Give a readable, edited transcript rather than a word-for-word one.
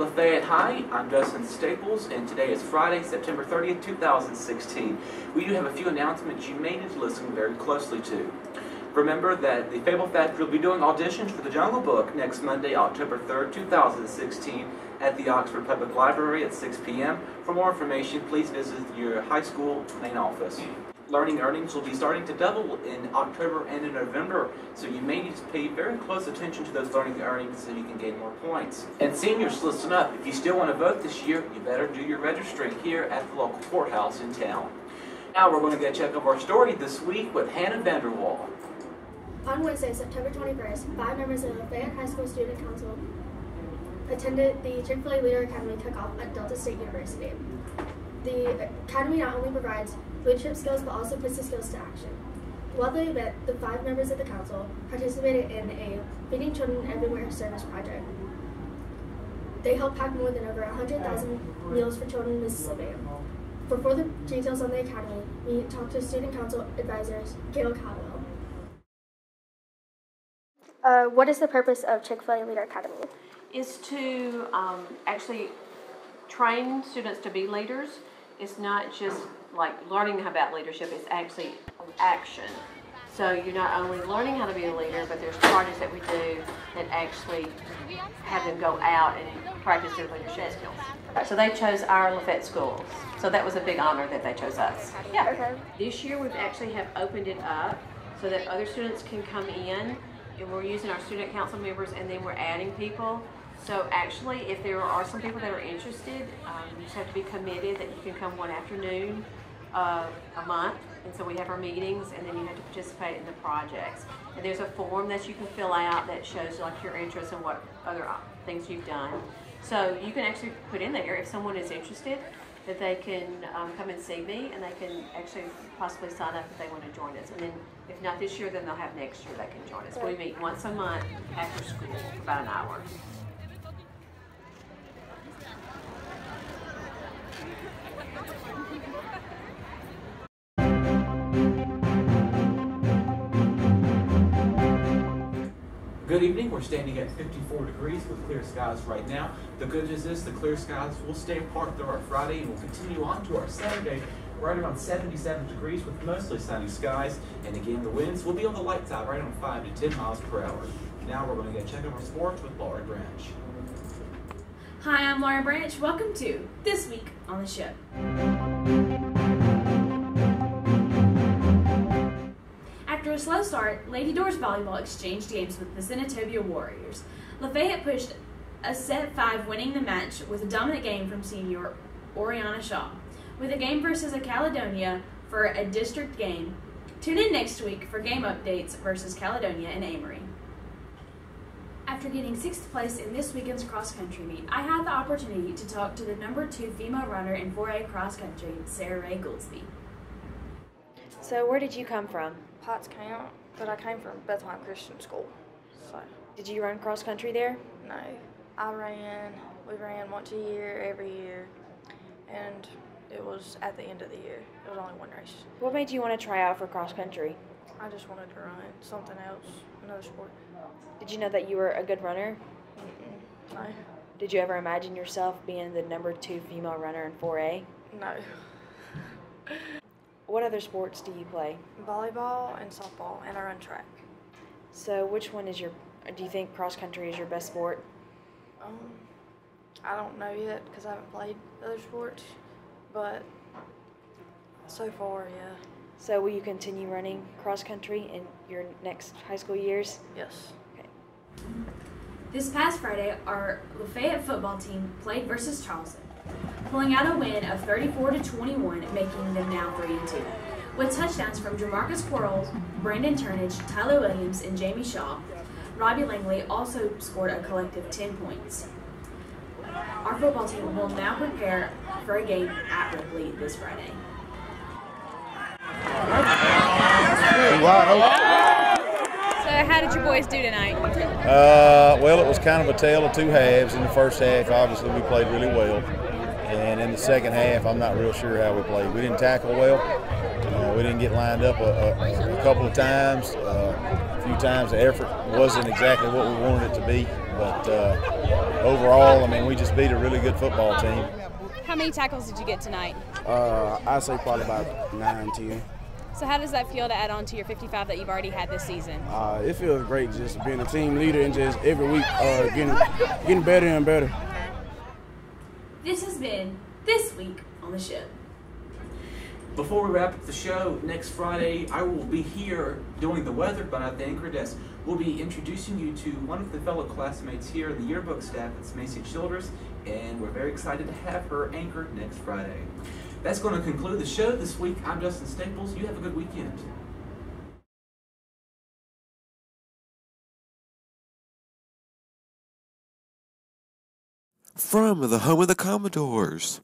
Lafayette High. I'm Dustin Staples, and today is Friday, September 30th, 2016. We do have a few announcements you may need to listen very closely to. Remember that the Fable Factory will be doing auditions for the Jungle Book next Monday, October 3rd, 2016 at the Oxford Public Library at 6 p.m. For more information, please visit your high school main office. Learning earnings will be starting to double in October and in November, so you may need to pay very close attention to those learning earnings so you can gain more points. And seniors, listen up. If you still want to vote this year, you better do your registering here at the local courthouse in town. Now we're going to get a check of our story this week with Hannah Vanderwall. On Wednesday, September 21st, 5 members of the Lafayette High School Student Council attended the Chick-fil-A Leader Academy kickoff at Delta State University. The academy not only provides leadership skills, but also puts the skills to action. While the event, the 5 members of the council participated in a Feeding Children Everywhere service project. They helped pack more than over 100,000 meals for children in Mississippi. For further details on the academy, we talked to Student Council Advisors Gail Caldwell. What is the purpose of Chick-fil-A Leader Academy? Is to actually train students to be leaders. It's not just like learning about leadership, it's actually action. So you're not only learning how to be a leader, but there's projects that we do that actually have them go out and practice their leadership skills. So they chose our Lafayette schools. So that was a big honor that they chose us. Yeah. Okay. This year we've actually have opened it up so that other students can come in, and we're using our student council members, and then we're adding people. So actually, if there are some people that are interested, you just have to be committed that you can come one afternoon a month. And so we have our meetings, and then you have to participate in the projects. And there's a form that you can fill out that shows like your interests and what other things you've done. So you can actually put in there if someone is interested that they can come and see me, and they can actually possibly sign up if they want to join us. And then if not this year, then they'll have next year they can join us. We meet once a month after school for about an hour. Good evening. We're standing at 54 degrees with clear skies right now. The good news is the clear skies will stay apart through our Friday and will continue on to our Saturday, right around 77 degrees with mostly sunny skies. And again, the winds will be on the light side, right on 5 to 10 miles per hour. Now we're going to get a check on our sports with Laurie Branch. Hi, I'm Laurie Branch. Welcome to This Week on the Show. After a slow start, Lady Doors volleyball exchanged games with the Senatobia Warriors. Lafayette pushed a set 5, winning the match with a dominant game from senior Oriana Shaw. With a game versus a Caledonia for a district game, tune in next week for game updates versus Caledonia and Amory. After getting 6th place in this weekend's cross-country meet, I had the opportunity to talk to the #2 female runner in 4A cross-country, Sarah Rae Goolsby. So where did you come from? Potts County, but I came from Bethlehem Christian School. So, did you run cross country there? No, we ran once a year, every year, and it was at the end of the year. It was only one race. What made you want to try out for cross country? I just wanted to run something else, another sport. Did you know that you were a good runner? Mm-mm, no. Did you ever imagine yourself being the #2 female runner in 4A? No. What other sports do you play? Volleyball and softball, and I run track. So which one do you think cross country is your best sport? I don't know yet because I haven't played other sports, but so far, yeah. So will you continue running cross country in your next high school years? Yes. Okay. This past Friday, our Lafayette football team played versus Charleston, pulling out a win of 34-21, making them now 3-2. With touchdowns from Jamarcus Quarles, Brandon Turnage, Tyler Williams, and Jamie Shaw, Robbie Langley also scored a collective 10 points. Our football team will now prepare for a game at Ripley this Friday. So how did your boys do tonight? Well, it was kind of a tale of two halves. In the first half, obviously, we played really well. And in the second half, I'm not real sure how we played. We didn't tackle well. We didn't get lined up a couple of times. a few times. The effort wasn't exactly what we wanted it to be, but overall, I mean, we just beat a really good football team. How many tackles did you get tonight? I'd say probably about 9 to 10. So how does that feel to add on to your 55 that you've already had this season? It feels great just being a team leader and just every week getting better and better. This has been This Week on the Show. Before we wrap up the show, next Friday I will be here doing the weather, but at the anchor desk we'll be introducing you to one of the fellow classmates here, the yearbook staff. It's Macy Childress, and we're very excited to have her anchor next Friday. That's going to conclude the show this week. I'm Dustin Staples. You have a good weekend. From the home of the Commodores.